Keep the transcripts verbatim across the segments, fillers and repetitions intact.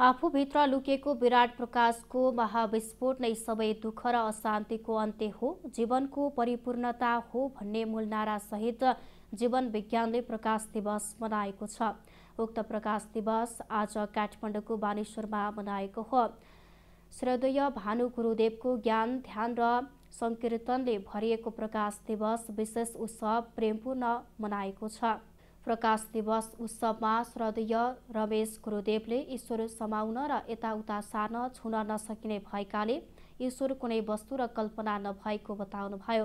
आफूभित्र लुकेको विराट प्रकाशको महाविस्फोट नै सबै दुःख र अशान्तिको अन्त्य हो, जीवनको परिपूर्णता हो भन्ने मूल नारा सहित जीवन विज्ञानले प्रकाश दिवस मनाएको छ। उक्त प्रकाश दिवस आज काठमंडौको बानेश्वरमा मनाएको हो। श्रोदय भानु गुरुदेवको ज्ञान ध्यान र संकीर्तनले भरिएको प्रकाश दिवस विशेष उत्सव प्रेमपूर्ण मनाएको छ। प्रकाश दिवस उत्सवमा श्रद्धेय रमेश गुरुदेवले ईश्वर समाउन र यताउता सार्न छुन नसकिने भएकाले ईश्वर कुनै वस्तु र कल्पना नभएको बताउनुभयो।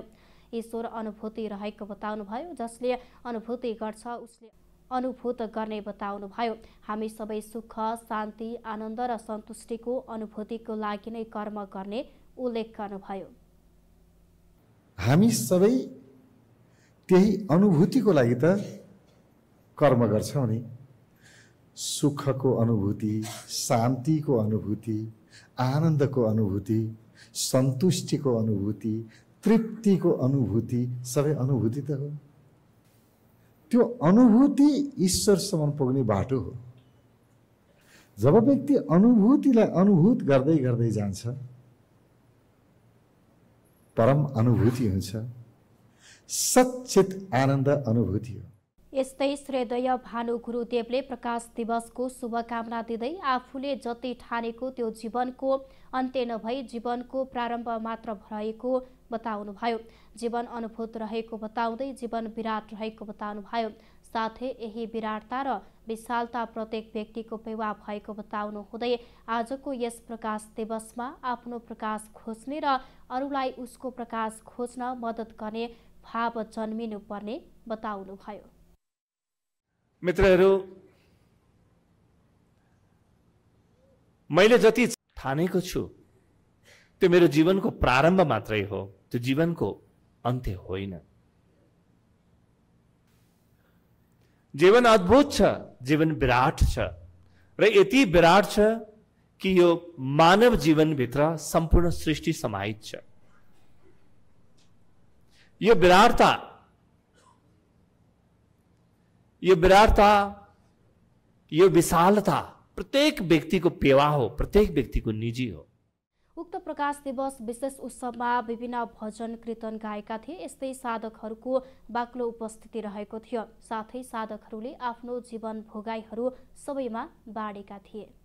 ईश्वर अनुभूति रहेको बताउनुभयो। जसले अनुभूति गर्छ उसले अनुभूत गर्ने बताउनुभयो। हामी सबै सुख शान्ति आनन्द र सन्तुष्टिको अनुभूतिको लागि नै कर्म गर्ने उल्लेख गर्नुभयो। हामी सबै त्यही अनुभूतिको लागि त कर्म गर्छौं नि। सुख को अनुभूति, शांति को अनुभूति, आनंद को अनुभूति, संतुष्टि को अनुभूति, तृप्ति को अनुभूति, सब अनुभूति तो हो। त्यो अनुभूति ईश्वरसम्म पुग्ने बाटो हो। जब व्यक्ति अनुभूतिलाई अनुभूत गर्दै गर्दै जान्छ, परम अनुभूति हुन्छ। सच्चित आनंद अनुभूति हो। यस्तै श्रोदय भानु गुरुदेवले प्रकाश दिवसको शुभकामना दिँदै आफूले जति ठानेको त्यो जीवनको अन्त्य नभई जीवनको प्रारम्भ मात्र भएको बताउनुभयो। जीवन अनुभूत रहेको बताउँदै जीवन विराट रहेको बताउनुभयो। साथै यही विराटता र विशालता प्रत्येक व्यक्तिको पेवा भएको बताउनुहुँदै आजको यस प्रकाश दिवसमा आफ्नो प्रकाश खोज्ने र अरूलाई उसको प्रकाश खोज्न मद्दत गर्ने भाव जन्मिनुपर्ने बताउनुभयो। मित्रहरू, मैले जति ठानेको छु त्यो मेरो जीवनको प्रारम्भ मात्रै हो, त्यो जीवनको अन्त्य होइन। जीवन अद्भुत छ, जीवन विराट छ र यति विराट छ कि यो मानव जीवनभित्र सम्पूर्ण सृष्टि समाहित छ। यो विराटता ये विराटता ये विशालता प्रत्येक व्यक्ति को पेवा हो, प्रत्येक व्यक्ति को निजी हो। उक्त प्रकाश दिवस विशेष उत्सवमा विभिन्न भजन कीर्तन गाएका थिए। यस्तै साधकहरूको बाक्लो उपस्थिति रहेको थियो। साथै साधकहरूले आफ्नो जीवन भोगाईहरू सबैमा बाँडेका थिए।